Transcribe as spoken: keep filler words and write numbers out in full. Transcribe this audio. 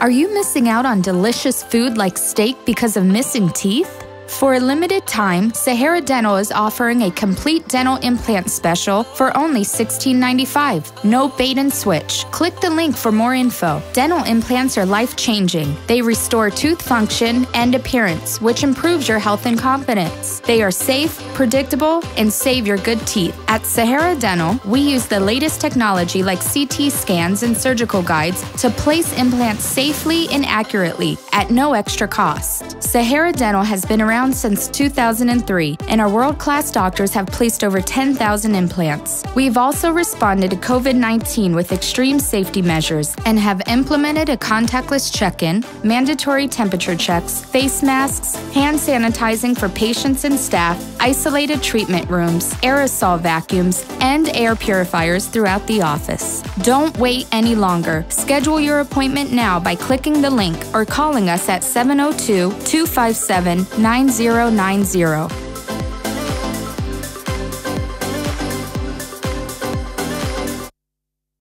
Are you missing out on delicious food like steak because of missing teeth? For a limited time, Sahara Dental is offering a complete dental implant special for only sixteen ninety-five. No bait and switch. Click the link for more info. Dental implants are life-changing. They restore tooth function and appearance, which improves your health and confidence. They are safe, predictable, and save your good teeth. At Sahara Dental, we use the latest technology like C T scans and surgical guides to place implants safely and accurately at no extra cost. Sahara Dental has been around since two thousand three, and our world-class doctors have placed over ten thousand implants. We've also responded to COVID nineteen with extreme safety measures and have implemented a contactless check-in, mandatory temperature checks, face masks, hand sanitizing for patients and staff, isolated treatment rooms, aerosol vacuums, and air purifiers throughout the office. Don't wait any longer. Schedule your appointment now by clicking the link or calling us at seven oh two, two five seven, nine oh nine oh.